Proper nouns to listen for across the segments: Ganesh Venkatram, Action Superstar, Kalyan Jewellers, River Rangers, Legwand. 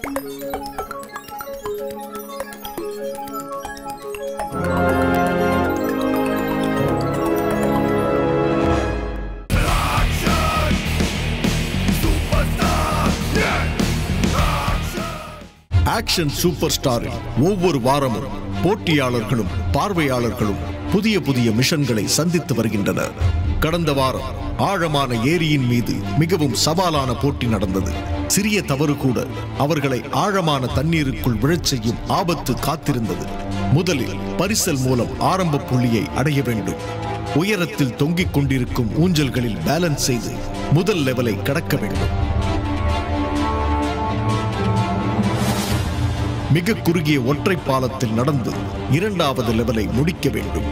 Action Superstar ஒவ்வொரு வாரமும் போட்டியாளர்களும் பார்வையாளர்களும் புதிய புதிய மிஷன்களை சந்தித்து வருகின்றனர். கடந்த வாரம் ஆழமான ஏரியின் மீது மிகவும் சவாலான போட்டி நடந்தது. சிறிய தவறு கூட அவர்களை ஆழமான தண்ணீருக்குள் விழச் செய்யும் ஆபத்து காத்திருந்தது. முதலில் பரிசல் மூலம் ஆரம்ப புள்ளியை அடைய வேண்டும். உயரத்தில் தொங்கிக் கொண்டிருக்கும் ஊஞ்சல்களில் பேலன்ஸ் செய்து முதல் லெவலை கடக்க வேண்டும். மிக குறுகிய ஒற்றை பாலத்தில் நடந்து இரண்டாவது லெவலை முடிக்க வேண்டும்.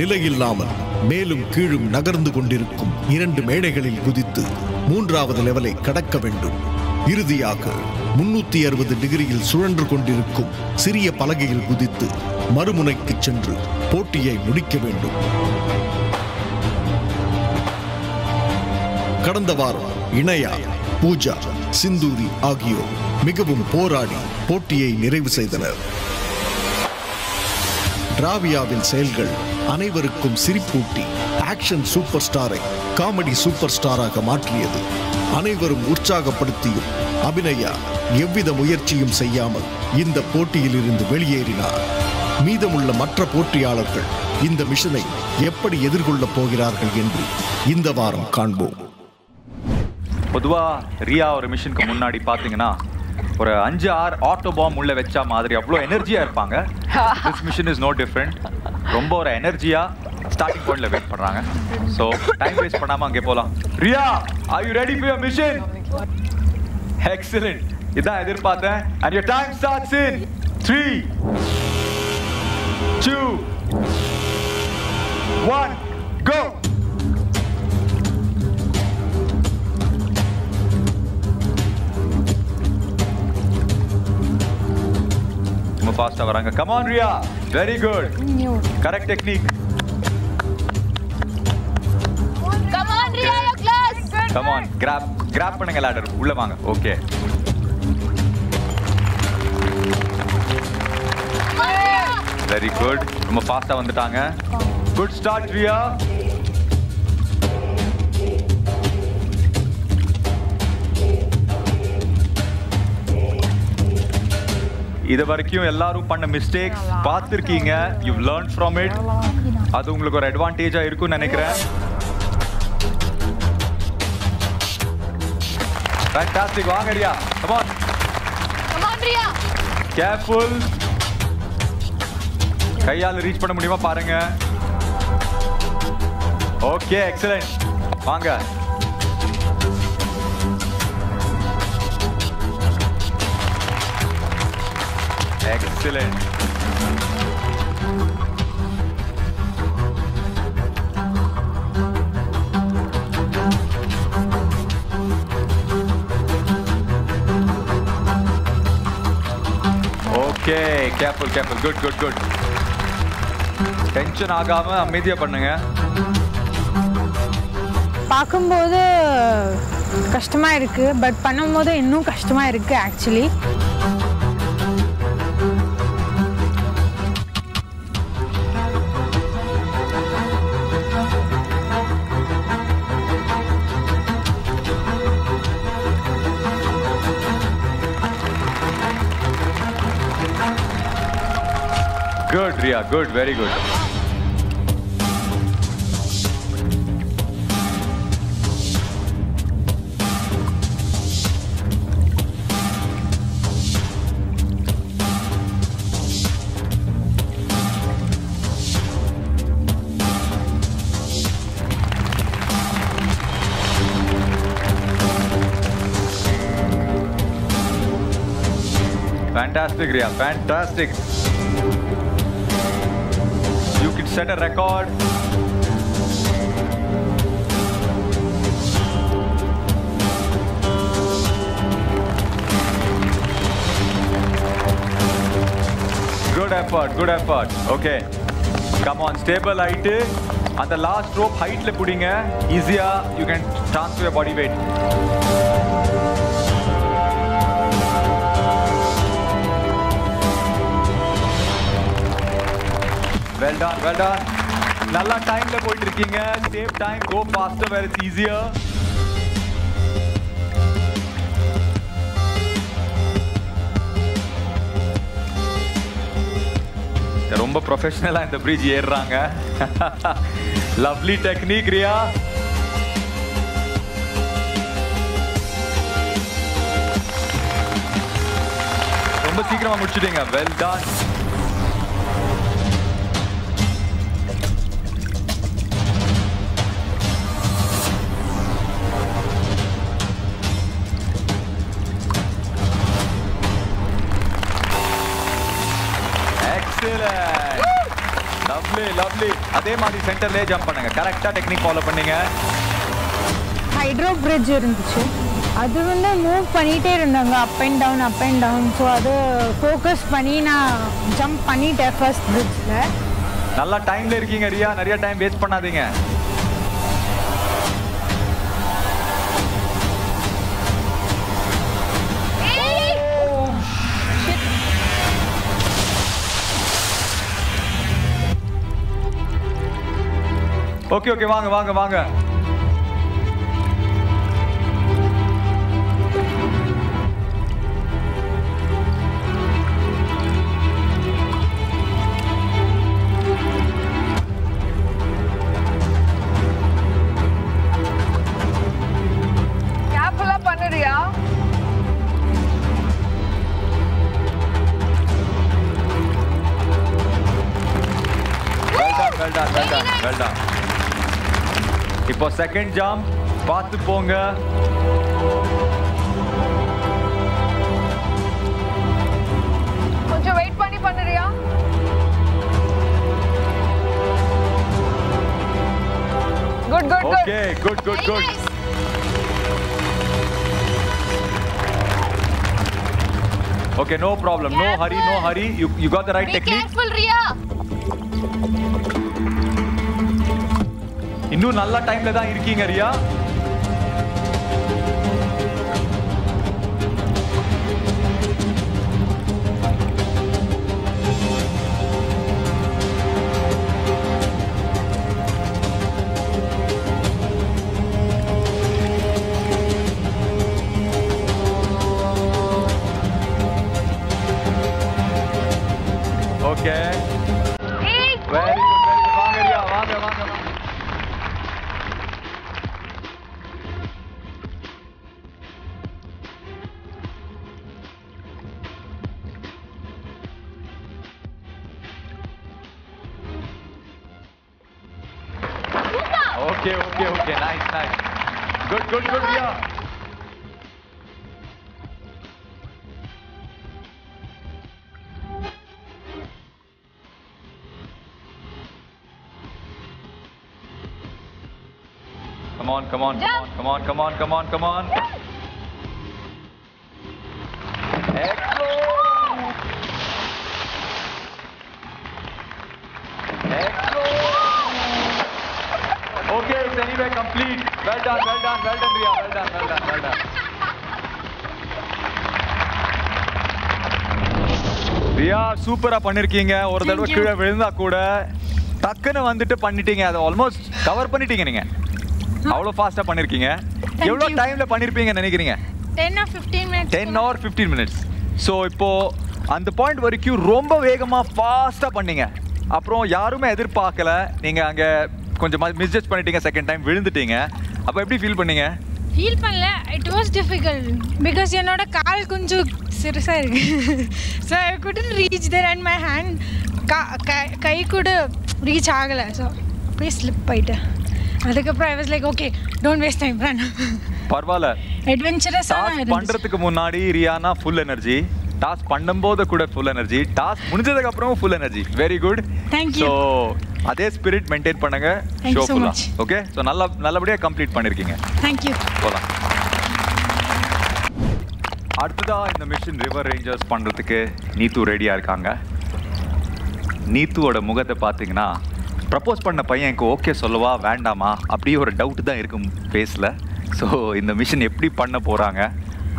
நிலையில்லாமல் மேலும் கீழும் நகர்ந்து கொண்டிருக்கும் இரண்டு மேடைகளில் குதித்து மூன்றாவது லெவலை கடக்க வேண்டும். இறுதியாக 360 டிகிரியில் சுழன்று கொண்டிருக்கும் சிறிய பலகையில் குதித்து மறுமுனைக்கு சென்று போட்டியை முடிக்க வேண்டும். கடந்த வாரம் இணையா, பூஜா, சிந்தூரி ஆகியோர் மிகவும் போராடி போட்டியை நிறைவு செய்தனர். டிராவியாவின் செயல்கள் அனைவருக்கும் சிரிப்பூட்டி ஆக்ஷன் சூப்பர் ஸ்டாரை காமெடி சூப்பர் ஸ்டாராக மாற்றியது. அனைவரும் உற்சாகப்படுத்தியும் அபிநயா எவ்வித முயற்சியும் செய்யாமல் இந்த போட்டியில் இருந்து வெளியேறினார். மீதமுள்ள மற்ற போட்டியாளர்கள் இந்த மிஷனை எப்படி எதிர்கொள்ளப் போகிறார்கள் என்று இந்த வாரம் காண்போம். பொதுவாக ரியா ஒரு மிஷனுக்கு முன்னாடி பார்த்தீங்கன்னா ஒரு 5-6 ஆட்டோ பாம் உள்ள வச்சா மாதிரி அவ்வளோ எனர்ஜியாக இருப்பாங்க. This mission is no different. ரொம்ப ஒரு எனர்ஜியாக ஸ்டார்டிங் பாயிண்ட்ல வெயிட் பண்ணுறாங்க. ஸோ டைம் வேஸ்ட் பண்ணாமல் அங்கே போகலாம். Riya, are you ready for your mission? Excellent, இதான் எதிர்பார்த்தேன். And your time starts in 3, 2, 1, go! Faster varanga. Come on, Riya. Very good. Correct technique. Come on, Riya, your class. Come on, grab pannunga ladder. Ulla vaanga. Okay. Very good. Romba fasta vandutaanga. Good start, Riya. இது வரைக்கும் எல்லாரும் பண்ண mistakes பார்த்துருக்கீங்க. You learn from it. அது உங்களுக்கு ஒரு அட்வான்டேஜாக இருக்கும்னு நினைக்கிறேன். ஃபேண்டாஸ்டிக். வாங்க Riya, come on. Come on Riya. Careful. கையால் ரீச் பண்ண முடியுமா பாருங்க. Okay, excellent. வாங்க. Excellent. Okay, careful. Good. Tension ஆகாம அமைதியா பண்ணுங்க. பார்க்கும்போது கஷ்டமா இருக்கு, பட் பண்ணும்போது இன்னும் கஷ்டமா இருக்கு actually. Good, Riya. Good, very good. Fantastic, Riya. Fantastic. Set a record. Good effort. Okay. Come on, stable height. And the last rope height le pudinga. Easier, you can transfer your body weight. Well done, well done. Nalla time la poi irkinga. Save time, go faster where it's easier. They're very professional in the bridge. Lovely technique, Riya. Well done. Excellent. Woo! Lovely, lovely. Adhe mari center le jump pannunga. Correct technique follow pannunga. Hydro bridge irundhuchu. Adu vanda move pannite irundanga up and down so adu focus panni na jump pannite first bridge la. Nalla time la irkinga Riya, nariya time waste pannadinga. Okay, okay, vaanga, vaanga, vaanga. Careful-a pannuriya. Well done, well done, well done, well done. இப்போ second jump பார்த்து போங்க. கொஞ்சம் wait பண்ணி பண்ணுறியா? Good good good. Okay good good good. Okay no problem. No hurry no hurry. You got the right technique. Be careful Riya. You are in a good time, Riya. Okay. Very good. Okay, okay, okay. Nice, nice. Good, good, good, Riya. Come on, come on, come on, come on, come on, come on, come on. Excellent. Excellent. Okay, it's anyway complete. Well done, well done, well done, Riya. Well done, well done, well done. Riya, super பண்ணிருக்கீங்க. ஒரு தடவை கீழே விழுந்தா கூட டக்குன்னு வந்துட்டு பண்ணிட்டீங்க. அது ஆல்மோஸ்ட் கவர் பண்ணிட்டீங்க நீங்க. அவ்வளவு ஃபாஸ்டா பண்ணிருக்கீங்க. எவ்வளவு டைம்ல பண்ணிருப்பீங்க நினைக்கிறீங்க? 10 or 15 minutes. 10 or 15 minutes. So இப்போ அந்த பாயிண்ட் வரைக்கும் ரொம்ப வேகமா ஃபாஸ்டா பண்ணீங்க. அப்புறம் யாருமே எதிர்பார்க்கல. நீங்க அங்க கொஞ்சம் மிஸ்ஜட்ஜ் பண்ணிட்டீங்க, செகண்ட் டைம் விழுந்துட்டீங்க. அப்ப எப்படி ஃபீல் பண்ணீங்க? ஃபீல் பண்ணல. இட் வாஸ் டிஃபிகல்ட் because என்னோட கால் கொஞ்சம் சிறுசா இருக்கு. So I couldn't reach there and my hand கை கூட reach ஆகல. So please slip ஆயிட்ட. அதுக்கு அப்புறம் I was like okay, don't waste time, run. பரவால. அட்வென்ச்சரஸா இருந்துச்சு. பண்றதுக்கு முன்னாடி ரியானா ஃபுல் எனர்ஜி. டாஸ்க் பண்ணும்போது கூட ஃபுல் எனர்ஜி. டாஸ்க் முடிஞ்சதுக்கு அப்புறம் full energy. Very good. Thank you. So அதே ஸ்பிரிட் மெயின்டெய்ன் பண்ணுங்க. ஷோஃபுல்லா. ஓகே? சோ நல்லபடியா கம்ப்ளீட் பண்ணிருக்கீங்க. Thank you. போலாம். அடுத்ததா இந்த மிஷன் ரிவர் ரேஞ்சர்ஸ் பண்றதுக்கு நீது ரெடியா இருக்காங்க. நீதுவோட முகத்தை பாத்தீங்கன்னா ப்ரப்போஸ் பண்ண பையனுக்கு ஓகே சொல்லவா வேண்டாமா அப்படியே ஒரு டவுட் தான் இருக்கும் ஃபேஸ்ல. சோ இந்த மிஷன் எப்படி பண்ண போறாங்க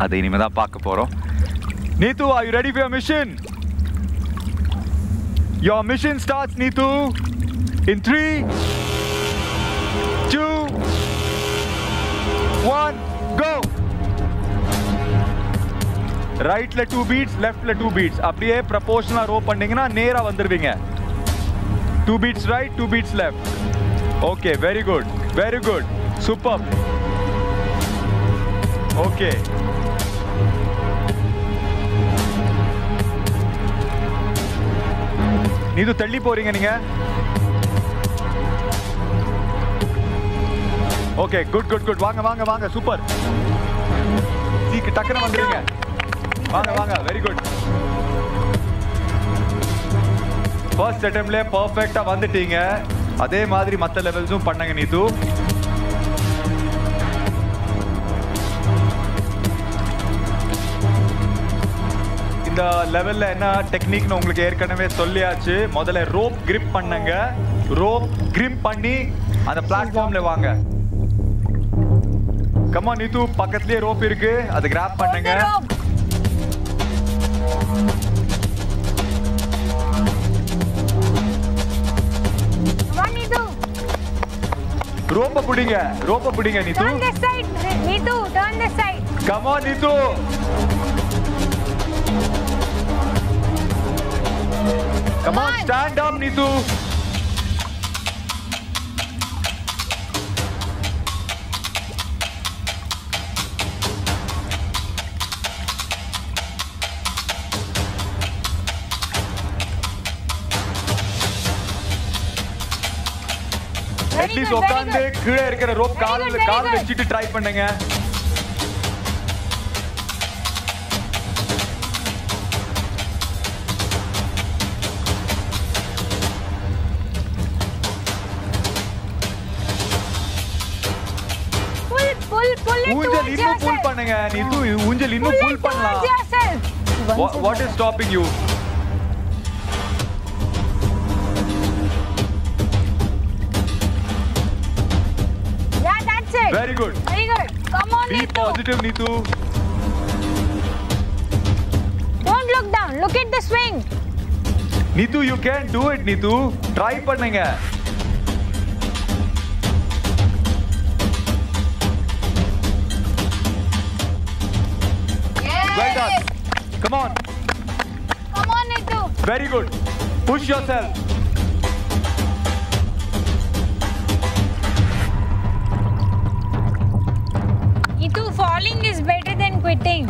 அதை இனிமே தான் பார்க்க போறோம். Neetu, are you ready for your mission? Your mission starts, Neetu, in 3, 2, 1, go! Right le 2 beats, left le 2 beats. அப்படியே proportional row பண்ணீங்கன்னா நேரா வந்துருவீங்க. 2 beats right, 2 beats left. Okay, very good. Very good. Superb. Okay. Nitu தள்ளி போறீங்க நீங்க. Okay, good, good, good. வாங்க வாங்க வாங்க சூப்பர். சீக்கு டக்கன வந்துருங்க. வாங்க வாங்க very good. First attemptல perfect-ஆ வந்துட்டீங்க. அதே மாதிரி மத்த லெவல்ஸும் பண்ணுங்க நீது. இந்த லெவல்ல என்ன டெக்னிக்னு உங்களுக்கு ஏற்கனவே சொல்லியாச்சு. முதல்ல ரோப் grip பண்ணுங்க. ரோப் grip பண்ணி அந்த பிளாட்ஃபார்ம்ல வாங்க. கம் ஆன் நீது, பக்கத்துலயே ரோப் இருக்கு. அதை கிராப் பண்ணுங்க. ரோப்ப புடிங்க. ரோப்ப புடிங்க Nitu. Turn this side. Nitu, turn this side. Come on Nitu. Come on, stand up, Neetu. At least உட்கார்ந்து கீழே இருக்கிற ரோப் கால் வச்சிட்டு ட்ரை பண்ணுங்க. ஊஞ்சல் இன்னும் புல் பண்ணுங்க நீது. ஊஞ்சல் இன்னும் புல் பண்ணலாம். What is stopping you? Yeah, that's it. Very good. Very good. Come on, Neetu. Be positive, Neetu. Don't look down. Look at the swing. Neetu, you can do it, Neetu. Try பண்ணுங்க. Come on. Come on, Neetu. Very good. Push yourself. Neetu, falling is better than quitting.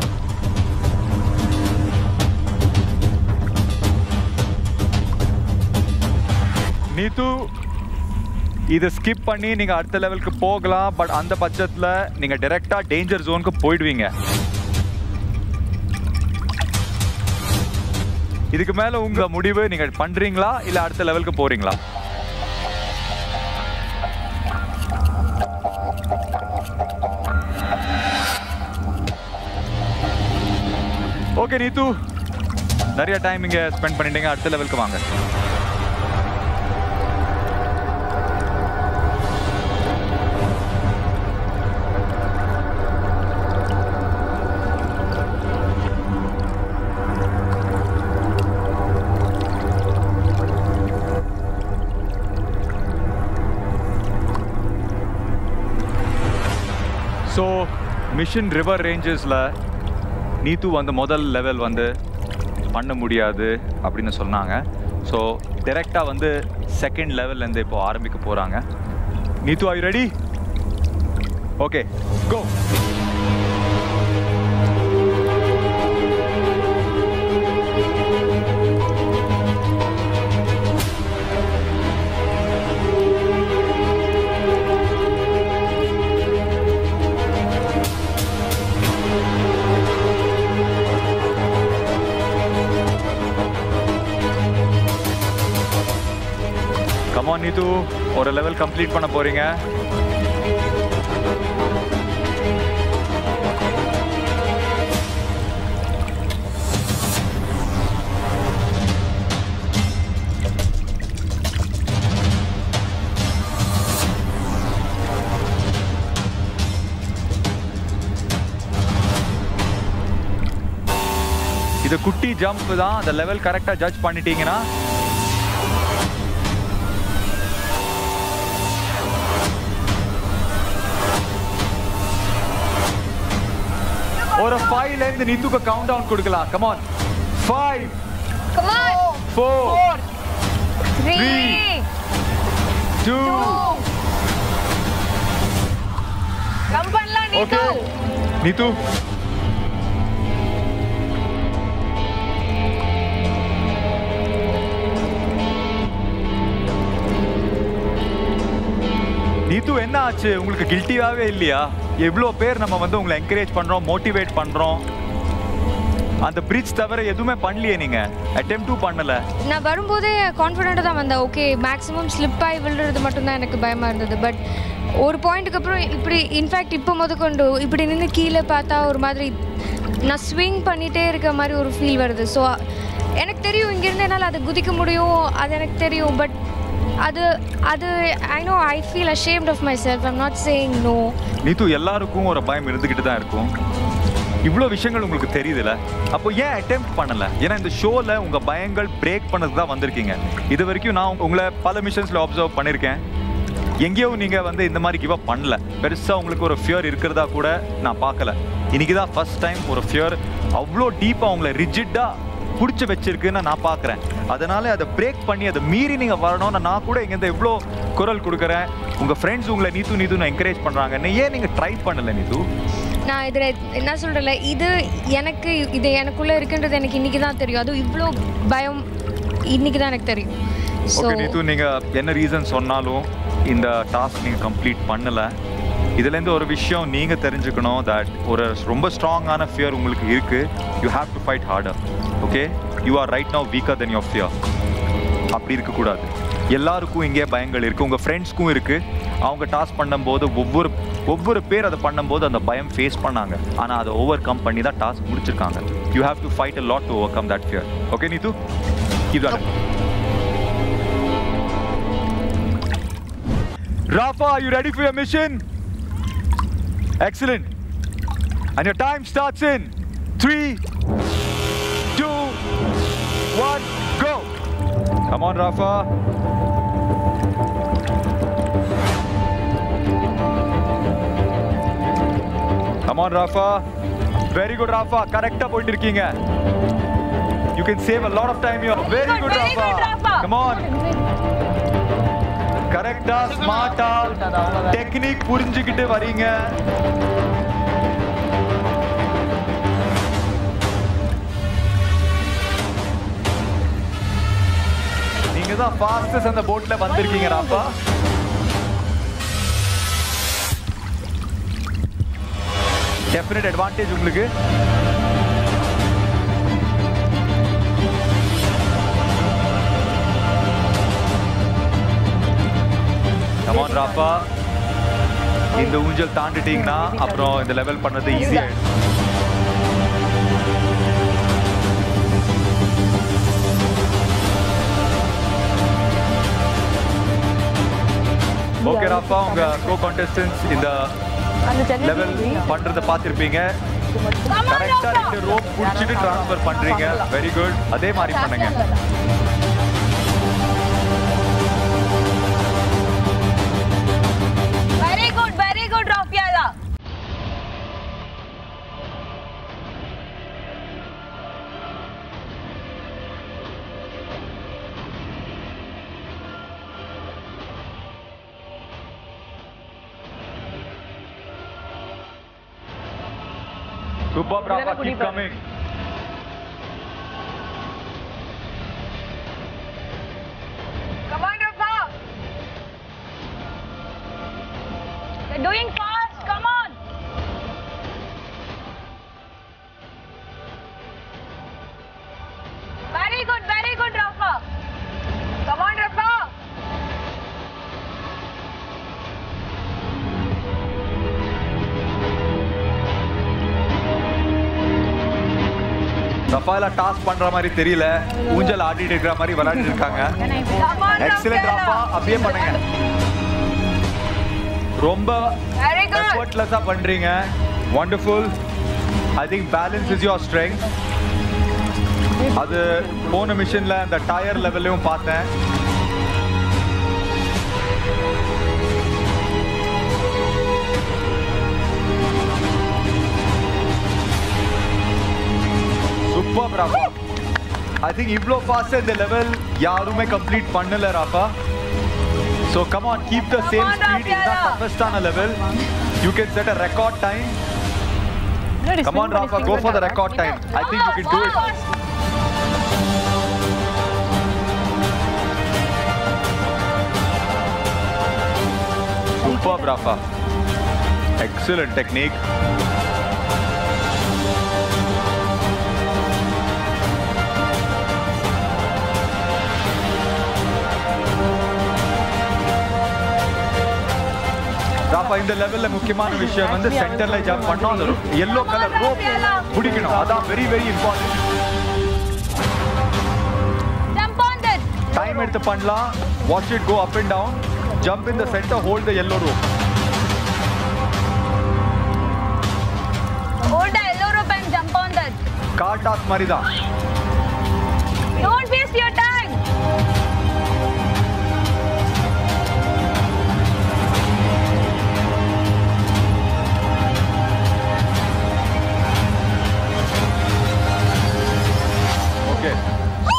Neetu, இத skip பண்ணி நீங்க அடுத்த லெவலுக்கு போகலாம். But அந்த பட்சத்துல நீங்க டைரக்டா டேஞ்சர் ஜோனுக்கு போய்டுவீங்க. இதுக்கு மேல உங்க முடிவு, நீங்க பண்றீங்களா இல்ல அடுத்த லெவலுக்கு போறீங்களா? ஓகே நீது, நிறைய டைம் இங்க ஸ்பெண்ட் பண்ணிட்டீங்க. அடுத்த லெவலுக்கு வாங்க. ஸோ மிஷன் ரிவர் ரேஞ்சர்ஸில் நீது வந்து முதல் லெவல் வந்து பண்ண முடியாது அப்படின்னு சொன்னாங்க. ஸோ டைரெக்டாக வந்து செகண்ட் லெவல்லேருந்து இப்போ ஆரம்பிக்க போகிறாங்க. Neetu, are you ready? Okay, go! Neetu, ஒரு லெவல் கம்ப்ளீட் பண்ண போறீங்க. இது குட்டி ஜம்ப் தான். அந்த லெவல் கரெக்டா ஜட்ஜ் பண்ணிட்டீங்கன்னா or a 5 length Neetu ka countdown kudukala. Come on. 5. Come on. 4. 3. 2. Come panla Neetu. Okay. Neetu. Neetu, enna aachu? Ungalku guilty aave illaya? Evlo pair nama vandu ungala encourage pandrom, motivate pandrom. And the bridge thavara edume pannaliye neenga. Attempt to pannala. Na varumbodhe confident ah vanda. Okay, maximum slip aayi viluradhu mattum dhaan enakku bayama irundhathu but one point in fact ipo modakondu ipdi ninna keela paatha or madri na swing pannite irukka mari or feel varudhu so enak theriyum inga irundha enala adu gudikka mudiyum adu enak theriyum but adu I know I feel ashamed of myself. I'm not saying no. Neetu ellarukkum or bayam irundukittu dhaan irukum. Ivlo vishayangal ungalku theriyudala appo ye attempt pannala ena indha show la unga bayangal break pannadhu dhaan vandirkeenga idu varaikum na ungala pala missions la observe pannirken. எங்கேயோ நீங்க வந்து இந்த மாதிரி give up பண்ணல. பெருசா உங்களுக்கு ஒரு fear இருக்குறதா கூட நான் பார்க்கல. இன்னைக்கு தான் ஃபர்ஸ்ட் டைம் ஒரு ஃபியர் அவ்ளோ டீப்பா உங்களை ரிஜிட்டா புடிச்சு வெச்சிருக்குன்னு நான் பார்க்கறேன். அதனால அதை பிரேக் பண்ணி அதை மீறி நீங்க வரணும்னா நான் கூட இங்க இந்த இவ்ளோ குரல் கொடுக்கறேன். உங்க ஃப்ரெண்ட்ஸ் உங்களை நீது நீதுன்னு என்கரேஜ் பண்றாங்க. ஏன் நீங்க ட்ரை பண்ணல நீது? நான் இத என்ன சொல்றேன்ல இது எனக்குள்ள இருக்குன்றது எனக்கு இன்னைக்கு தான் தெரியும். அது இவ்ளோ பயம் இன்னைக்கு தான் எனக்கு தெரியும். ஓகே நீது நீங்க என்ன ரீசன் சொன்னாலும் இந்த டாஸ்க் நீங்க கம்ப்ளீட் பண்ணல. இதுல இருந்து ஒரு விஷயம் நீங்க தெரிஞ்சுக்கணும் that ஒரு ரொம்ப ஸ்ட்ராங்கான ஃபியர் உங்களுக்கு இருக்கு. you have to fight harder. okay, you are right now weaker than your fear. அப்படி இருக்க கூடாது. எல்லாருக்கும் இங்கே பயங்கள் இருக்கு. உங்க ஃப்ரெண்ட்ஸ்க்கும் இருக்கு. அவங்க டாஸ்க் பண்ணும்போது ஒவ்வொரு பேர் அதை பண்ணும்போது அந்த பயம் ஃபேஸ் பண்ணாங்க. ஆனா அதை ஓவர்கம் பண்ணி தான் டாஸ்க் முடிச்சிருக்காங்க. you have to fight a lot to overcome that fear. okay Nitu, keep that up. Rafa, are you ready for your mission? Excellent. And your time starts in 3, 2, 1, go. Come on, Rafa. Come on, Rafa. Very good, Rafa. Correct point irkeenga. You can save a lot of time here. Very good, Rafa. Come on. கரெக்டா ஸ்மார்ட்டா technique புரிஞ்சிக்கிட்டு வரீங்க. நீங்க தான் fastest அந்த போட்ல வந்திருக்கீங்க ராப்பா. Definite advantage உங்களுக்கு. Come on, Rafa. இந்த ஊஞ்சல் தாண்டிட்டீங்கன்னா அப்புறம் இந்த லெவல் பண்ணது ஈஸியா இருக்கும். ஓகே ராஃபா, உங்க கோ கான்டெஸ்டன்ட்ஸ் இந்த லெவல் பண்றத பாத்திருப்பீங்க. கரெக்ட்டா இந்த ரோப் புடிச்சிட்டு ட்ரான்ஸ்ஃபர் பண்றீங்க. Very good. அதே மாதிரி பண்ணுங்க. Good job, Rafa. Keep coming. Come on, Rafa. They're doing fast. Come on. Very good, Rafa. Come on, Rafa. ரஃபால டாஸ்க் பண்ற மாதிரி தெரியல. ஊஞ்சல் ஆடிட்டு இருக்கிற மாதிரி விளையாடிட்டு இருக்காங்க. எக்ஸலென்ட் ரஃபா, அப்படியே பண்ணுங்க. ரொம்ப எஃபோர்ட்லெஸா பண்றீங்க. Wonderful. I think balance is your strength. அது போன மிஷன்ல அந்த டயர் லெவல்லையும் பார்த்தேன். I think Iblo fast in the level. Yarume complete funnel Rafa. So come on, keep the same speed in the Tapastana level. You can set a record time. Come on, Rafa, go for the record time. I think you can do it. Superb, Rafa. Excellent technique. Rafa, in the level, Mukkimana Vishya, when the center line jump, yellow color rope, that's very, very important. Jump on that. Time at the Pandla, watch it go up and down, jump in the center, hold the yellow rope. Hold the yellow rope and jump on that. Kartas Marida. Don't waste your time.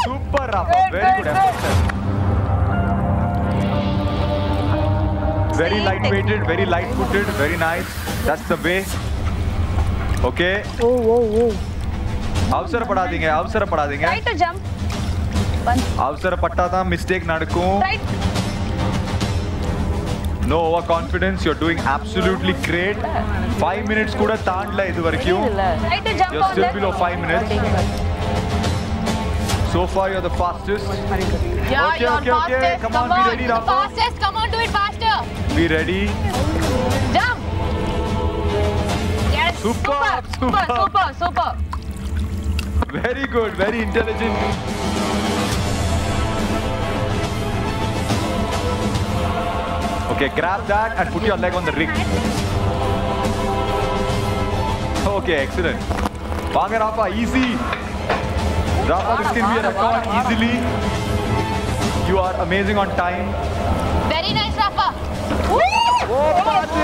Super Rafa, very good effort. Very lightweighted, very light-footed, very nice. That's the way. Okay. Oh, oh, oh. Avsara pada denge, avsara pada denge. Try to jump. Avsara patta tha, mistake nadku. Right. No overconfidence. You're doing absolutely great. 5 minutes kuda taandla idu varikku. Try to jump. You're still below 5 minutes. So far, you're the fastest. Yeah, okay, you're okay, fastest. Okay. Come on, be ready, Rafa. Fastest, come on, do it faster. Be ready. Jump. Yes. Super. Very good, very intelligent. Okay, grab that and put your leg on the ring. Okay, excellent. Banga, Rafa, easy. Rafa, this can be a record easily. You are amazing on time. Very nice, Rafa. Woo! Oh, party!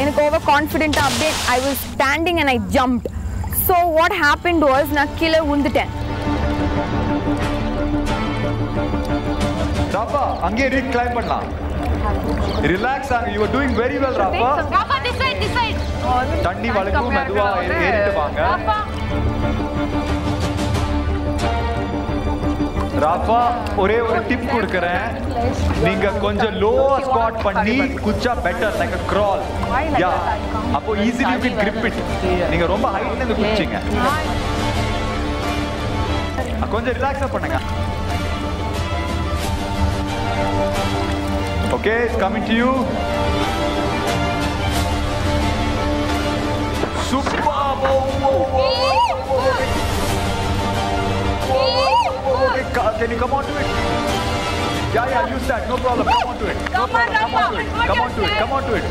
In an overconfident update, I was standing and I jumped. So what happened was, na killer unditen. Rafa, ange ring climb panna. Relax, you are doing very well, Rafa. Rafa, this side. Tandi valaku madhuva eritu vaanga. Rafa. Rafa, one tip you can low squat panni better like a crawl. Yeah, apo easily you can grip it. You can hide it in the relax. Okay, it's coming to you. Super! Can you come on to it? Yeah, use that. No problem. Come on to it.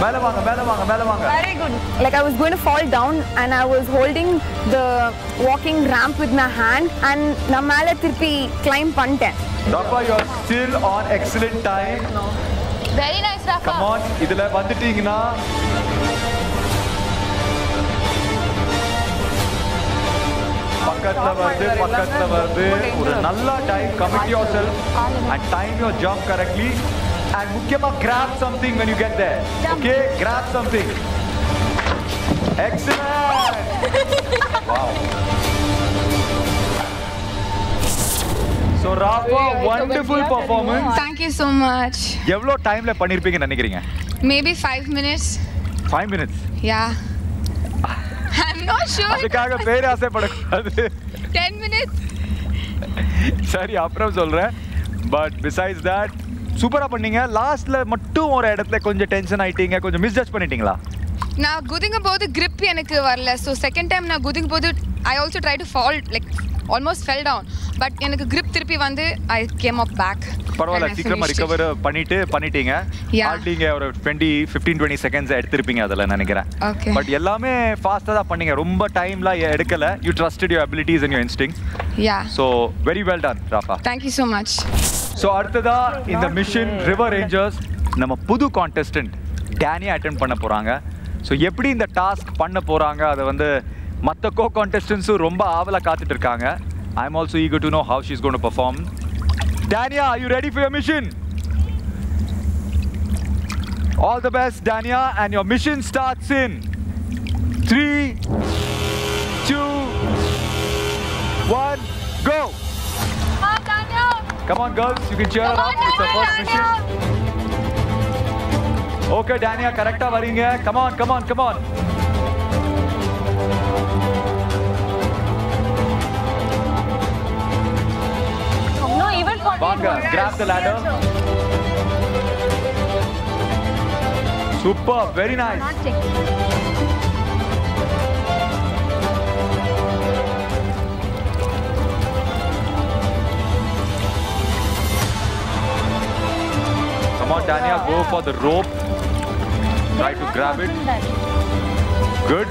Melavanga. Very good. Like I was going to fall down and I was holding the walking ramp with my hand and na mala thirpi climb pante. Rafa, you are still on excellent time. Very nice, Rafa. Come on. Idhula vanditingna. Commit yourself and time your jump correctly. And Mukkema, grab something when you get there. Okay, grab something. Excellent! Wow. So Rafa, wonderful performance. Thank you so much. How much time do you think? Maybe 5 minutes. 5 minutes? Yeah. I'm not sure. That's why 10 minutes. Sorry, Apram is saying. But besides that, super up and last tension iting and misjudge paniting la. Now, gooding about the grip and so second time na gooding about I also tried to fall, like almost fell down. But I grip therapy I came up back. Parvala, sikram recover paniting. Yeah. Hardly or 15-20 seconds at therapy adala nanikira. Okay. But yellame fast ada paninga. Rumba time la edukala. You trusted your abilities and your instincts. Yeah. So very well done, Rafa. Thank you so much. So arthada in the mission River Rangers, nama pudu contestant Dani attend panna poranga. So eppadi in the task panna poranga. Adu vande. மற்ற co-contestants ரொம்ப ஆவலா காத்துட்டு இருக்காங்க. I'm also eager to know how she's going to perform. Dania, are you ready for your mission? All the best, Dania, and your mission starts in 3, 2, 1, go. Come on, Dania. Come on, girls, you can cheer her up. It's her first mission. Okay, Dania, correcta varinga. Come on, come on, come on. No, even for Banga, grab the ladder. Super, very nice. Come on, Dania, go for the rope. Try to grab it. Good.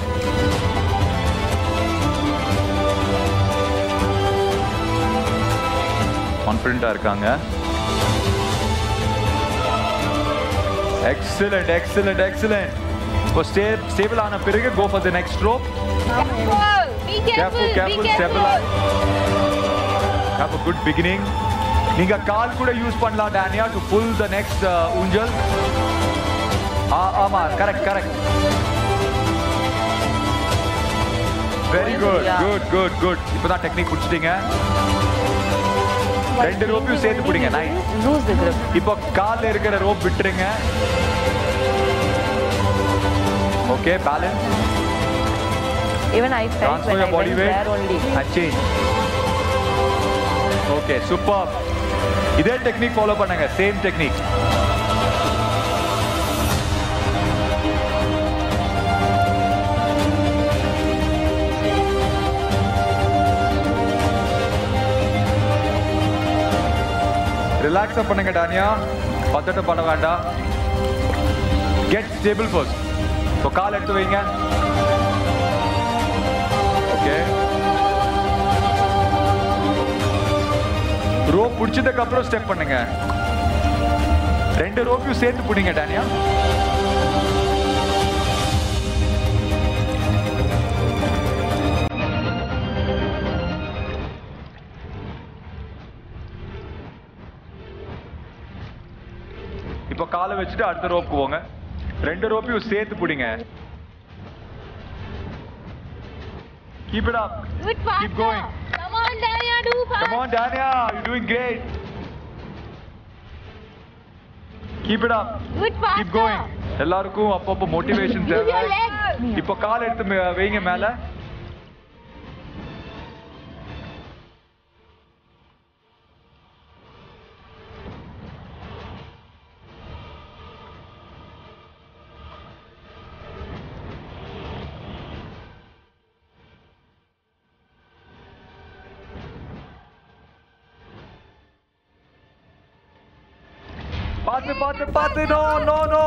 Confident are coming. Excellent, excellent, excellent. For stable on a piriga, go for the next rope. Careful, be careful, careful, be careful. Have a good beginning. Ninga kaal kuda use panla Dania to pull the next unjal. Amar, correct, correct. Very good, good, good, good. Ipo da technique puditinga. Rendu rope you sethu pudinga, nice. Lose the grip. Ipo kaal la irukra rope vittrunga. Okay, balance. Even I felt transfer your body weight and change. Okay, superb. Idhe technique follow pannunga, same technique. Relax up, Dania. Patata panavanda. Get stable first. So, kaal eduthu veinga. Okay. Rope pudichadukku apro step pannunga. Rendu rope you sethu pudinga, Dania. இப்போ காலை வச்சிட்டு அடுத்த rope போங்க. ரெண்டு ரோப்பையும் சேர்த்து பிடிங்க. Keep it up. Keep going. Come on, Dania, do fast. Come on, Dania, you're doing great. Keep it up. Keep going. எல்லாருக்கும் அப்பப்போ மோட்டிவேஷன் தேவை. இப்போ காலை எடுத்து வைங்க மேலே. Paathu, paathu, paathu, no, no, no.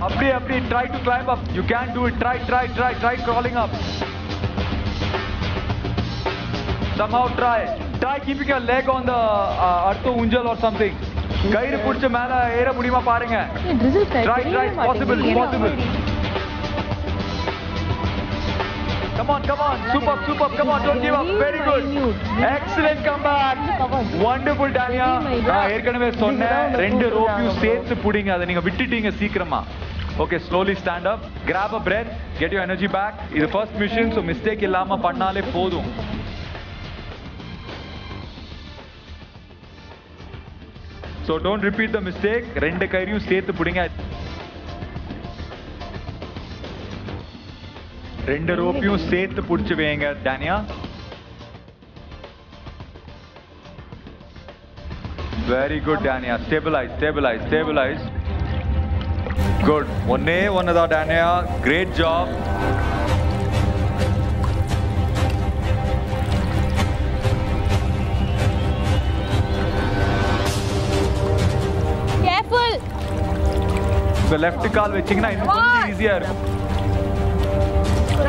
Apdi, apdi, try to climb up. You can do it. Try, try, try, try crawling up. Somehow try. Try keeping your leg on the artho unjal or something. Kayiru putcha mela era mudiyuma paarenga. Try, try, possible, possible. Come on, come on, super, super, come on, don't give up. Very good. Excellent comeback. Wonderful, Dania. Na erkanave sonna rendu rope you sethu pudinga adha neenga vittitinga seekrama. Okay, slowly stand up, grab a breath, get your energy back. Idu first mission, so mistake illama pannale podum. So don't repeat the mistake. Rendu kairiyum sethu pudinga. Rendu ropeiyum sethu pudichu veinga, Dania. Very good, Dania. Stabilize, stabilize, stabilize. Good. Onne onnada, Dania. Great job. The left call vechina innu konjam easy ah irukum.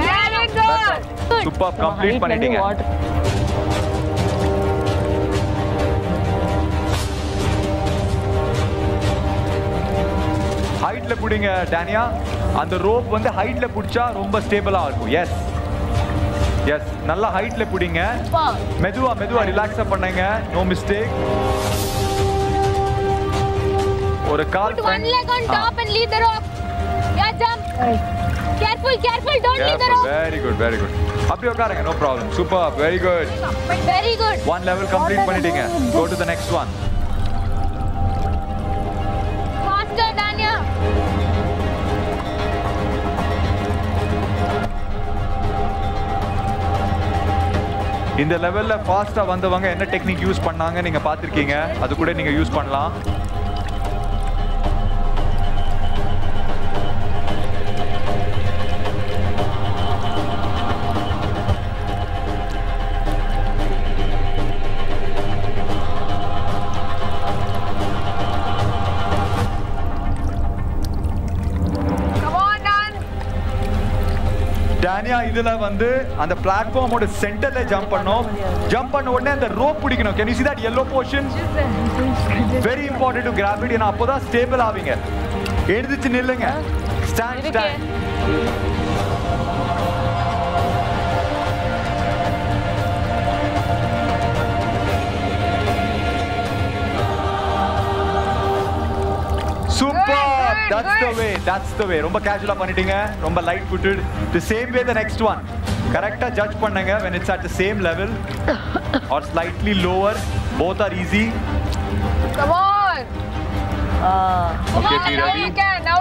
Very good. Superb, complete panitinga. height le pudinga Dania and the rope vande height le pudcha romba stable ah irukum yes yes nalla height le pudinga meduva meduva relax ah pannunga no mistake or a car put one leg on top and lead the rope yeah jump careful careful don't lead the rope very good apdi ukarunga no problem superb very good one level complete pannidinga go to the next one In the level la fast ah vandavanga enna technique use pannanga neenga paathirkeenga adu kuda neenga use pannalam Dania idhula vandu and the platform oda center la jump panna odane and the rope pidikanum can you see that yellow portion very important to grab it and appo da stable avinga eduthu nillunga stand that's the way romba casual ah pannidinga romba light footed the same way the next one correct ah judge pannunga when it's at the same level or slightly lower both are easy come on okay be ready now you can stop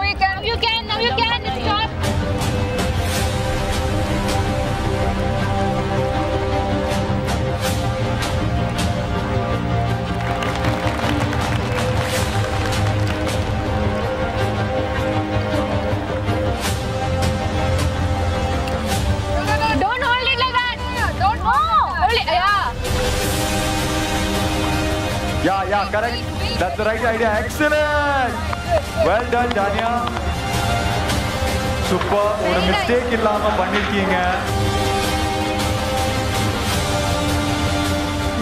Yeah, correct. That's the right idea. Excellent. Well done, Dania. Super. ஒரு mistake இல்லாம பண்ணிருக்கீங்க.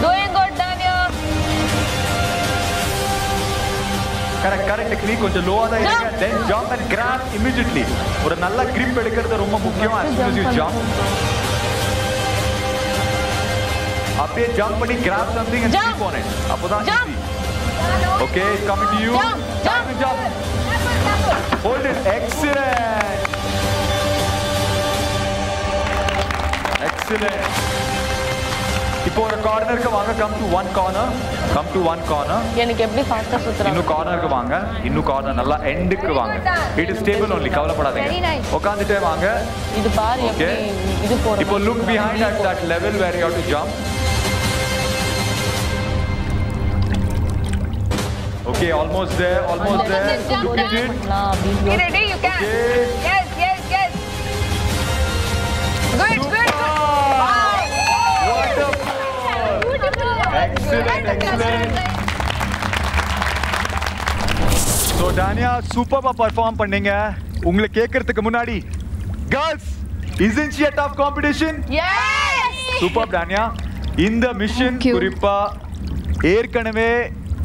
Doing good, Dania. Correct technique கொஞ்சம் low ஆ இருக்கு. Then jump and grab immediately. ஒரு நல்ல grip எடுக்கிறது ரொம்ப முக்கியம். As soon as you jump. Apne jump pani grab something and jump. Keep on it. Apodan see. Okay, it's coming to you. Jump. Hold it. Excellent. Ipo or corner ku vaanga come to one corner. Enakku eppadi fast ah suthra. Innu corner nalla end ku vaanga. It is stable only. Kavala padadinga. Very nice. Okandite vaanga. Idu paar eppadi idu pora. Ipo look behind at that level where you have to jump. Okay, almost there. Look at it. Be ready, you can. Okay. Yes. Good. Wow. What a ball! Beautiful. Excellent. So Dania, superba perform பண்ணீங்க. உங்களை கேக்குறதுக்கு முன்னாடி girls, isn't she a tough competition? Yes. Super Dania. இந்த mission குறிப்பா ஏற்கனவே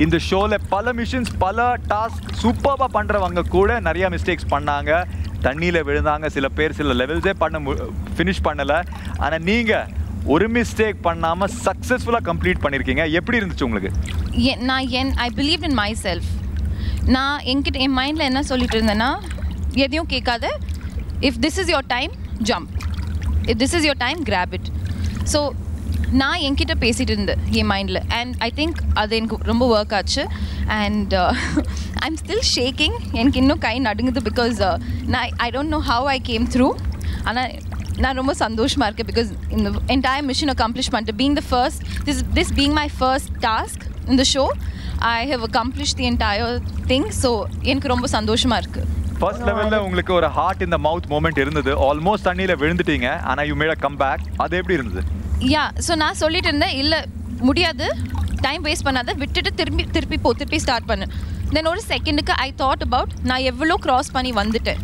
இந்த ஷோல பல மிஷன்ஸ் பல டாஸ்க் சூப்பரா பண்றவங்க கூட நிறைய மிஸ்டேக்ஸ் பண்ணாங்க தண்ணியில விழுந்தாங்க சில பேர் சில லெவல்ஸே ஃபினிஷ் பண்ணல ஆனா நீங்க ஒரு மிஸ்டேக் பண்ணாம சக்சஸ்ஃபுல்லா கம்ப்ளீட் பண்ணிருக்கீங்க எப்படி இருந்துச்சு உங்களுக்கு நான் I believe in myself நான் என்கிட்ட என் மைண்ட்ல என்ன சொல்லிட்டு இருந்தேன்னா எதையும் கேட்காத if this is your time jump if this is your time grab it so நான் என்கிட்ட பேசிட்டு இருந்தேன் என் மைண்டில் அண்ட் ஐ திங்க் அது எனக்கு ரொம்ப ஒர்க் ஆச்சு and I am still shaking எனக்கு இன்னும் கை நடுங்குது பிகாஸ் நான் I don't know how I came through ஆனால் நான் ரொம்ப சந்தோஷமாக இருக்கேன் பிகாஸ் இந்த என்டையர் மிஷன் அக்கம்ப்ளிஷ் பண்ணிட்டு being the first this being my first task இந்த show I have accomplish the entire thing so எனக்கு ரொம்ப சந்தோஷமாக இருக்குது First level la ungalku or heart in the mouth moment irundhudu almost thannila velunditeenga ana you made a comeback adu eppadi irundhudu yeah so na solliterna illa mudiyadhu time waste pannada vittu திருப்பி start pannu then or second ku I thought about na evlo cross panni vanditen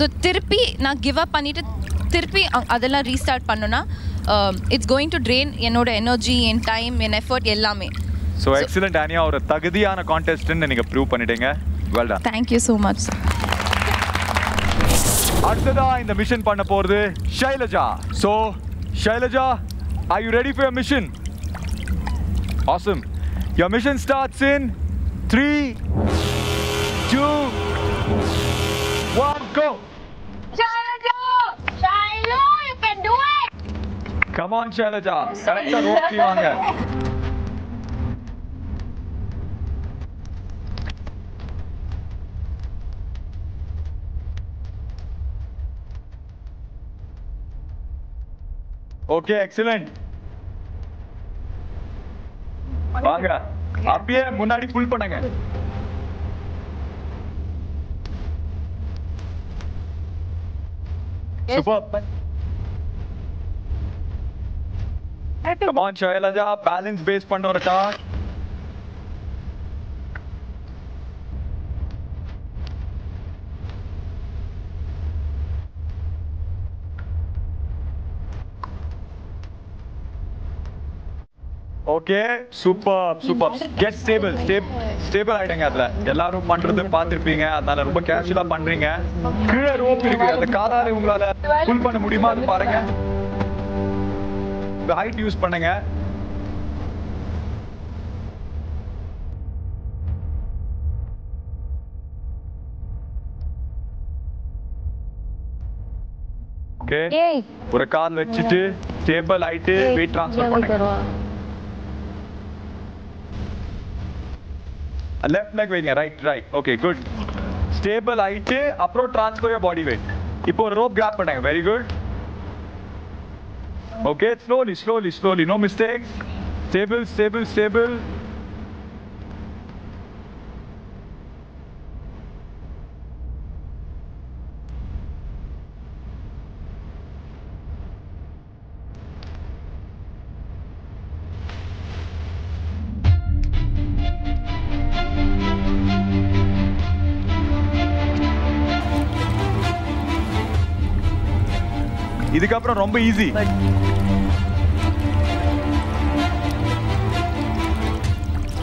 so திருப்பி na give up pannite திருப்பி adella restart pannona it's going to drain enoda energy and time and effort ellame so excellent Dania or thagadiyana contestant neenga prove panniteenga well done thank you so much sir Arthada in the mission panna poradhu Shailaja. So, Shailaja, are you ready for your mission? Awesome. Your mission starts in 3, 2, 1, go. Shailaja! Shailu, you can do it! Come on, Shailaja. Correct the rope you on here. Okay, excellent. Vanga, appiye munadi pull pannunga. Super. Come on, Shailaja, balance base pannorata. Okay, superb, superb. Get stable, stable ஆயிடுங்க அதுல. எல்லாரும் பண்றது பாத்திருப்பீங்க. அதனால ரொம்ப கேஷுவலா பண்றீங்க. கீழ rope இருக்கு. அந்த காரால உங்களால புல் பண்ண முடியுமா அது பாருங்க. இந்த ஹைட் யூஸ் பண்ணுங்க. ஓகே. ஒரு கால் வெச்சிட்டு ஸ்டேபிள் ஹைட் weight transfer பண்ணுங்க. Left leg weight, right. Okay, good. Stable height, approach transfer your body weight. Now rope grab, very good. Okay, slowly, no mistakes. Stable. இதுக்கு அப்புறம் ரொம்ப easy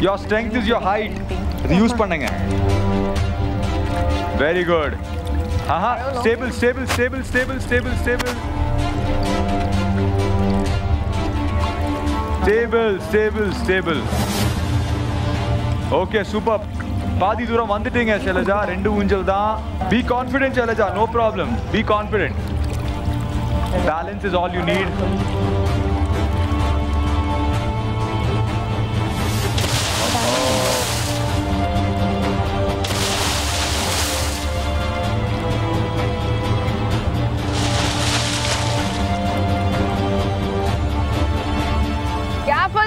your strength is your height use பண்ணுங்க very good aha stable okay super பாதி தூரம் வந்துட்டீங்க சைலஜா ரெண்டு ஊஞ்சல் தான் be confident Shailaja no problem be confident Balance is all you need. Careful,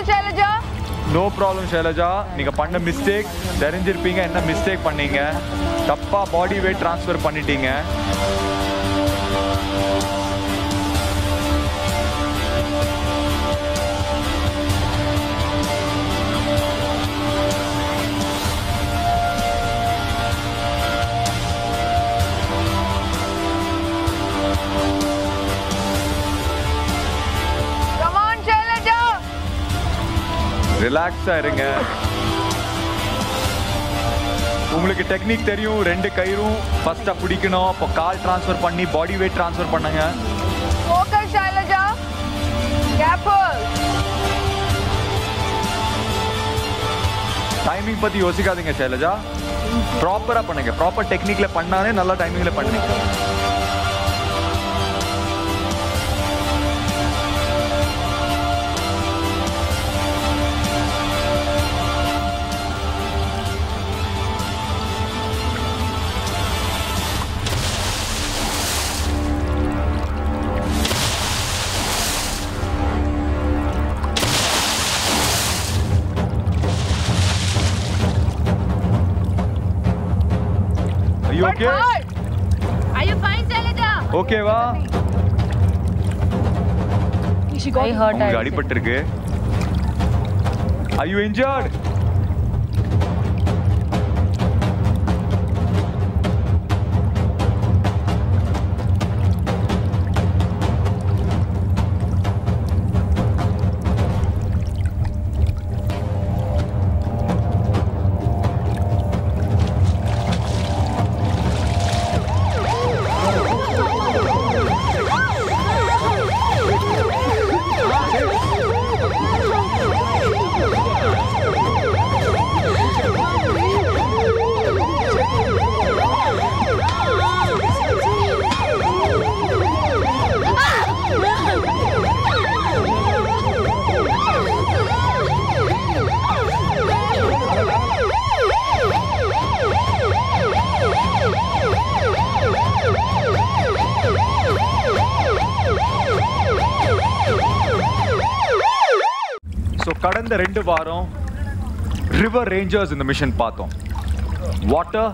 Shailaja. No problem, Shailaja. நீங்க பண்ண mistake தெரிஞ்சிருப்பீங்க என்ன mistake பண்ணீங்க. தப்பா body weight transfer பண்ணிட்டீங்க. Relax ஆயிருங்க உங்களுக்கு டெக்னிக் தெரியும் ரெண்டு கயிறும் ஃபர்ஸ்ட் பிடிக்கணும் அப்ப கால் ட்ரான்ஸ்ஃபர் பண்ணி பாடி weight ட்ரான்ஸ்ஃபர் பண்ணுங்க ஃபோக்கஸ் ஷைலஜா கேர்ஃபுல் டைமிங் பத்தி யோசிக்காதீங்க ஷைலஜா ப்ராப்பரா பண்ணுங்க ப்ராப்பர் டெக்னிக்ல பண்ணானே நல்ல டைமிங்ல பண்ணுங்க Okay. Are you fine, Shailaja? Okay, va. She got hurt. गाड़ी पट रही है. Are you injured? கடந்த 2 வாரம் ரிவர் ரேஞ்சர்ஸ் இந்த மிஷன் பார்த்தோம். வாட்டர்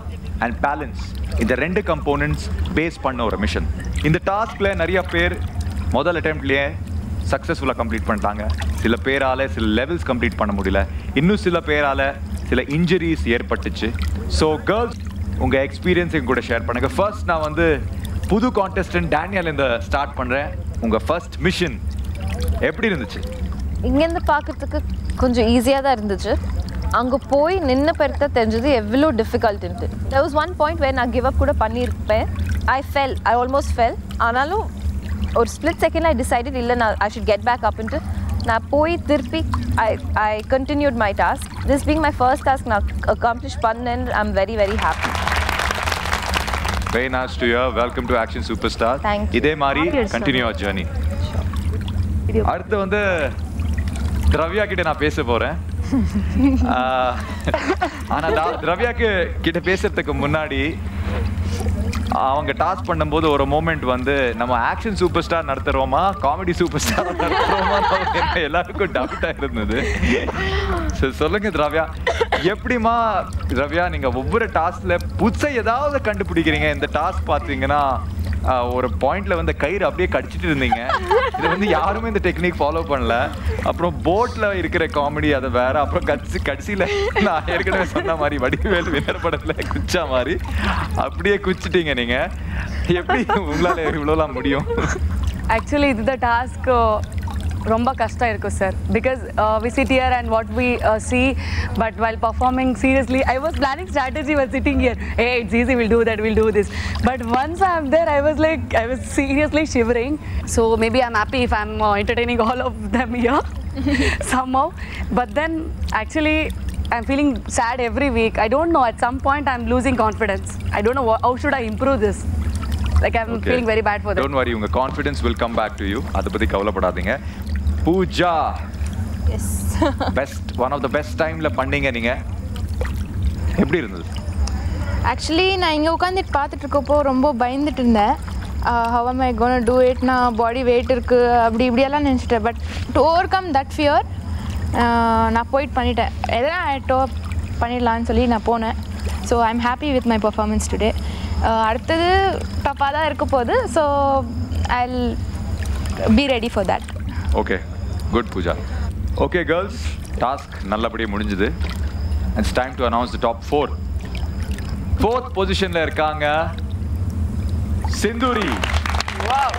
அண்ட் பேலன்ஸ் இந்த 2 கம்போனன்ட்ஸ் பேஸ் பண்ண ஒரு மிஷன். இந்த டாஸ்கில் நிறைய பேர் முதல் அட்டெம்ப்ட்லேயே சக்ஸஸ்ஃபுல்லாக கம்ப்ளீட் பண்ணிட்டாங்க. சில பேரால் சில லெவல்ஸ் கம்ப்ளீட் பண்ண முடியல, இன்னும் சில பேரால் சில இன்ஜுரிஸ் ஏற்பட்டுச்சு. ஸோ கேர்ள்ஸ், உங்கள் எக்ஸ்பீரியன்ஸ் எங்க கூட ஷேர் பண்ணுங்கள். ஃபர்ஸ்ட் நான் வந்து புது கான்டெஸ்டன்ட் டேனியல் இந்த ஸ்டார்ட் பண்ணுறேன். உங்கள் ஃபர்ஸ்ட் மிஷன் எப்படி இருந்துச்சு? இங்கேருந்து பார்க்கறதுக்கு கொஞ்சம் ஈஸியாக தான் இருந்துச்சு. அங்கே போய் நின்று பெருத்த தெரிஞ்சது எவ்வளோ டிஃபிகல்ட்டுன்ட்டு. There was one point where நான் கிவ் அப் கூட பண்ணியிருப்பேன். I almost fell. ஆனாலும் ஒரு ஸ்பிளிட் செகண்டில் ஐ டிசைடட், இல்லை நான் ஐ ஷுட் கெட் பேக் அப்ன்ட்டு நான் போய் திருப்பி I continued my task. This being my first task, நான் accomplish பண்ணேன். I'm very, very happy. Very nice to hear. Welcome to Action Superstar. Thank you. இதே மாதிரி continue our journey. அடுத்து வந்து திரவியா கிட்ட நான் பேச போறேன். ஆனா திரவியா கிட்ட பேசுறதுக்கு முன்னாடி அவங்க டாஸ்க் பண்ணும்போது ஒரு மோமெண்ட் வந்து நம்ம ஆக்ஷன் சூப்பர் ஸ்டார் நடத்துறோமா காமெடி சூப்பர் ஸ்டார் நடத்துறோமா எல்லாருக்கும் டவுட்டா இருந்தது. சொல்லுங்க திரவியா, எப்படிமா திரவியா நீங்க ஒவ்வொரு டாஸ்க்ல புதுசா ஏதாவது கண்டுபிடிக்கிறீங்க? இந்த டாஸ்க் பாத்தீங்கன்னா ஒரு பாயிண்ட்ல வந்து கயிறு அப்படியே கடிச்சிட்டு இருந்தீங்க. இது வந்து யாருமே இந்த டெக்னிக் ஃபாலோ பண்ணல. அப்புறம் போட்ல இருக்கிற காமெடி அதை வேற. அப்புறம் கடைசியில நான் ஏற்கனவே சொன்ன மாதிரி வடிவேல் வின்னர் படத்துல குச்சா மாதிரி அப்படியே குச்சிட்டீங்க நீங்க. எப்படி உங்களால இவ்வளோலாம் முடியும்? ஆக்சுவலி இதுதான் டாஸ்க் ரொம்ப கஷ்டம் இருக்கும் sir. Because we sit here and what we see, but while performing seriously, I was planning strategy while sitting here. Hey, it's easy, we'll do that, we'll do this. But once I'm there, I was seriously shivering. So maybe I'm happy if I'm entertaining all of them here somehow. But then actually I'm feeling sad every week. I don't know, at some point I'm losing confidence. I don't know how should I improve this. Like I'm feeling very bad for that. Don't worry, your confidence will come back to you. Adapati kavalapadadinga. Pooja, yes, best, one of the best time la pandinga ninga. Eppadi irundhathu? Actually na inga ukandit paathittirukappo romba bayindittunde. How am I going to do it, na body weight irukku abbi ibdi ella nenichita, but to overcome that fear na point panniten. Edha I top pannidalaanu solli na pone. So I'm happy with my performance today. Aduthathu tappa da irukapodhu, so I'll be ready for that. Okay, good Pooja. Okay girls, task நல்லபடியா முடிஞ்சது. It's time to announce the top 4. Fourth position la irukanga Sinduri. Wow.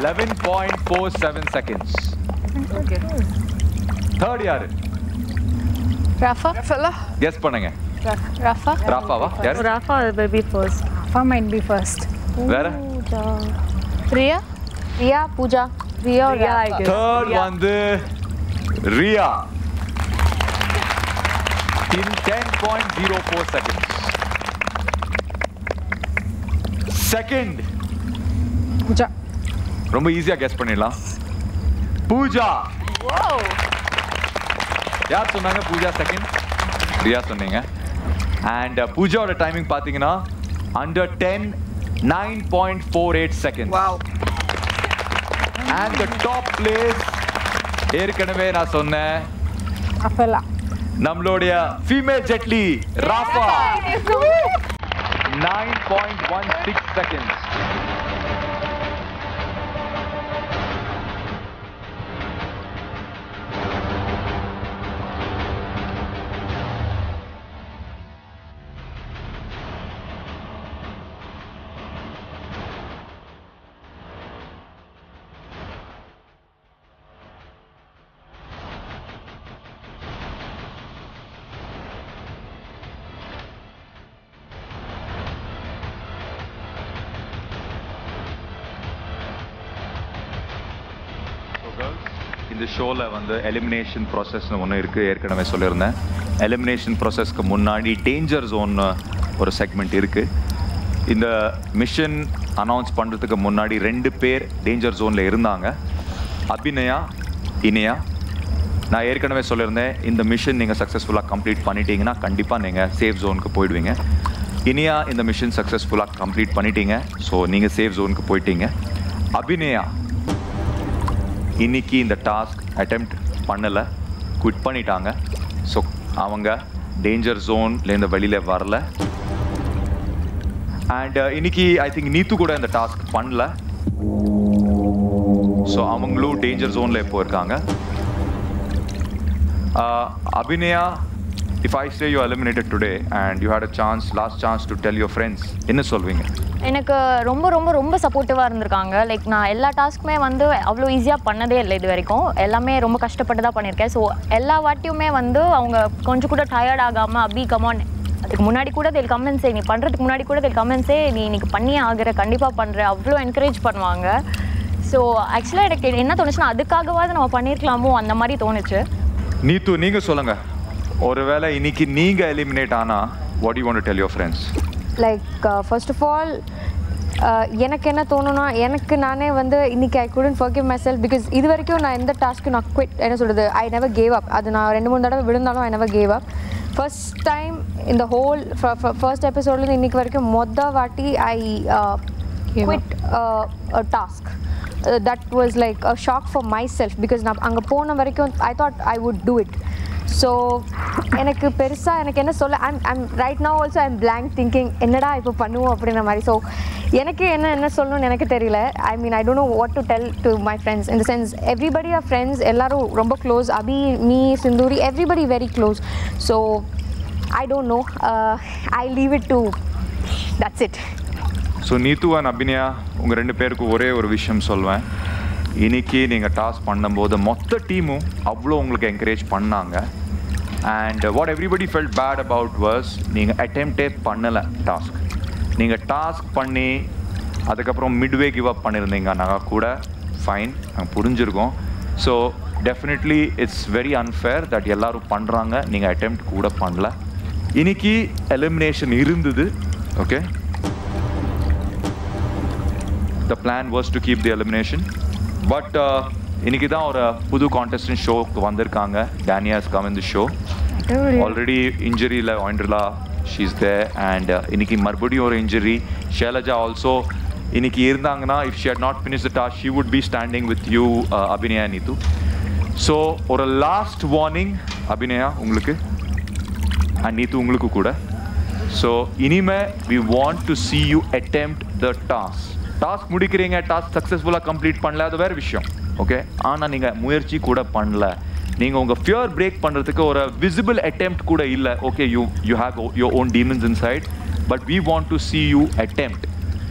11.47 seconds. Okay. Third yaar? Rafa. Rafa. Guess பண்ணுங்க. Rafa. Rafa va? Yes. Rafa will be first. Rafa might be first. Vera? Priya? Riya, Pooja. Riya or Rafa? Third one the Riya. 10.04 seconds. Second. Pooja. Romba easy ah guess pannidala. Pooja. Wow. Yaar sonnanga Pooja second. Riya sonnenga. And Pooja oda timing pathina under 10 9.48 seconds. Wow. And the top place erkanave na sonna afala namlodiya female jetli Rafa. 9.16 seconds. இந்த ஷோவில் வந்து elimination ப்ராசஸ்னு ஒன்று இருக்குது, ஏற்கனவே சொல்லியிருந்தேன். Elimination ப்ராசஸ்க்கு முன்னாடி danger ஜோன்னு ஒரு segment இருக்குது. இந்த மிஷன் அனௌன்ஸ் பண்ணுறதுக்கு முன்னாடி 2 பேர் டேஞ்சர் ஜோனில் இருந்தாங்க, அபிநயா இனியா. நான் ஏற்கனவே சொல்லியிருந்தேன், இந்த மிஷன் நீங்கள் சக்ஸஸ்ஃபுல்லாக கம்ப்ளீட் பண்ணிட்டீங்கன்னா கண்டிப்பாக நீங்கள் சேஃப் ஜோனுக்கு போயிடுவீங்க. இனியா இந்த மிஷன் சக்ஸஸ்ஃபுல்லாக கம்ப்ளீட் பண்ணிட்டீங்க, ஸோ நீங்கள் சேஃப் ஜோனுக்கு போயிட்டீங்க. அபிநயா, இன்னைக்கு இந்த டாஸ்க் அட்டெம்ப்ட் பண்ணல குட் பண்ணிட்டாங்க சோ அவங்க danger zone லேந்து வெளியில வரல and இன்னைக்கு I think நீத்து கூட இந்த task பண்ணல சோ அவங்களும் danger zone ல போயிருக்காங்க Abhinaya If I say you are eliminated today and you had a chance, last chance to tell your friends, என்ன சொல்வீங்க? எனக்கு ரொம்ப ரொம்ப ரொம்ப சப்போர்ட்டிவா இருந்திருக்காங்க. லைக் நான் எல்லா டாஸ்க்குமே வந்து அவ்வளோ ஈஸியா பண்ணதே இல்லை இது வரைக்கும். எல்லாமே ரொம்ப கஷ்டப்பட்டு தான் பண்ணியிருக்கேன். ஸோ எல்லா வாட்டியுமே வந்து அவங்க கொஞ்சம் கூட டயர்ட் ஆகாம அப்படி கமான் அதுக்கு முன்னாடி கூட they'll come and say நீ பண்றதுக்கு முன்னாடி கூட they'll come and say நீ இன்னைக்கு பண்ணியே ஆகுற கண்டிப்பா பண்ற அவ்வளோ என்கரேஜ் பண்ணுவாங்க. ஸோ ஆக்சுவலா எனக்கு என்ன தோணுச்சுன்னா அதுக்காகவாது நம்ம பண்ணிருக்கலாமோ அந்த மாதிரி தோணுச்சு. நீத்து நீங்க சொல்லுங்க. ஒருவேளை இன்னைக்கு நீங்க எலிமினேட் ஆனா what you want to tell your friends like first of all எனக்கு என்ன தோணுனா எனக்கு நானே வந்து இன்னைக்கு ஐ couldn't forgive myself because இது வரைக்கும் நான் இந்த டாஸ்க்கு நான் குவிட் என்ன சொல்றது ஐ never gave up அது நான் ரெண்டு மூணு தடவை விழுந்தாலும் ஐ never gave up first time in the whole first episode ல இன்னைக்கு வரைக்கும் மொத்த வாட்டி ஐ quit a task that was like a shock for myself because நான் அங்க போன வரைக்கும் I thought I would do it so எனக்கு பெருசா எனக்கு என்ன சொல்ல I'm right now also I'm blank thinking என்னடா இப்போ பண்ணுவோம் அப்படின மாதிரி so எனக்கு என்ன என்ன சொல்லணும் எனக்கு தெரியல I mean I don't know what to tell to my friends in the sense everybody are friends எல்லாரும் ரொம்ப close Abhi me Sinduri everybody very close so I don't know I leave it to that's it so Nitu and Abhinaya உங்க ரெண்டு பேருக்கு ஒரே ஒரு விஷயம் சொல்வேன் இன்னைக்கு நீங்கள் டாஸ்க் பண்ணும்போது மொத்த டீமும் அவ்வளோ உங்களுக்கு என்கரேஜ் பண்ணாங்க and what everybody felt bad about was நீங்கள் அட்டெம்ப்டே பண்ணலை டாஸ்க் நீங்கள் டாஸ்க் பண்ணி அதுக்கப்புறம் மிட்வே கிவ் அப் பண்ணியிருந்தீங்க நாங்கள் கூட ஃபைன் நாங்கள் புரிஞ்சுருக்கோம் so definitely it's very unfair that எல்லோரும் பண்ணுறாங்க நீங்கள் அட்டெம்ப்ட் கூட பண்ணல இன்னைக்கு எலிமினேஷன் இருந்தது okay the plan was to keep the elimination but இன்னைக்கு தான் ஒரு புது கான்டெஸ்டன் ஷோக்கு வந்திருக்காங்க டேனியாஸ் come in the show already இன்ஜுரியில் ஆண்ட்ரலா ஷீ இஸ் தேர் அண்ட் இன்னைக்கு மறுபடியும் ஒரு இன்ஜுரி ஷேலஜா ஆல்சோ இன்னைக்கு இருந்தாங்கன்னா if she had not finish the task she would be standing with you Abhinaya Nitu so ஒரு லாஸ்ட் வார்னிங் அபிநயா உங்களுக்கு அண்ட் நீது உங்களுக்கு கூட ஸோ இனிமே we want to see you attempt the task task முடிக்கிறீங்க டாஸ்க் சக்ஸஸ்ஃபுல்லாக கம்ப்ளீட் பண்ணல அது வேறு விஷயம் ஓகே ஆனால் நீங்கள் முயற்சி கூட பண்ணல நீங்கள் உங்கள் ஃபியர் பிரேக் பண்ணுறதுக்கு ஒரு விசிபிள் அட்டெம்ப்ட் கூட இல்லை okay you have your own demons inside but we want to see you attempt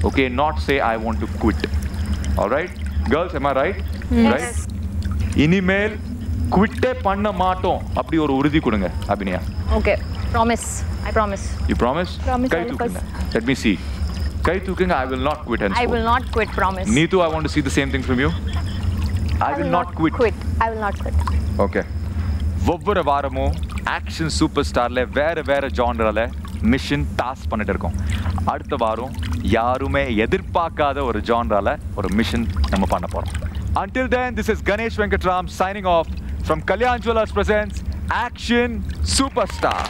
okay not say I want to quit alright girls am I right right இனிமேல் குவிட்டே பண்ண மாட்டோம் அப்படி ஒரு உறுதி கொடுங்க Abhinaya okay promise I promise you promise கை தூக்குங்க let me see Kai Tuking, I will not quit henceforth. I will not quit, promise. Neetu, I want to see the same thing from you. I will not quit. I will not quit. Okay. ஒவ்வொரு வாரமும் action super ஸ்டார்ல வேற வேற ஜானரால mission task பண்ணிட்டு இருக்கோம். அடுத்த வாரம் யாருமே எதிர்பார்க்காத ஒரு ஜானரால ஒரு மிஷன் நம்ம பண்ண போறோம். Until then, this is Ganesh Venkatram signing off from Kalyan Jewellers presents Action Superstar.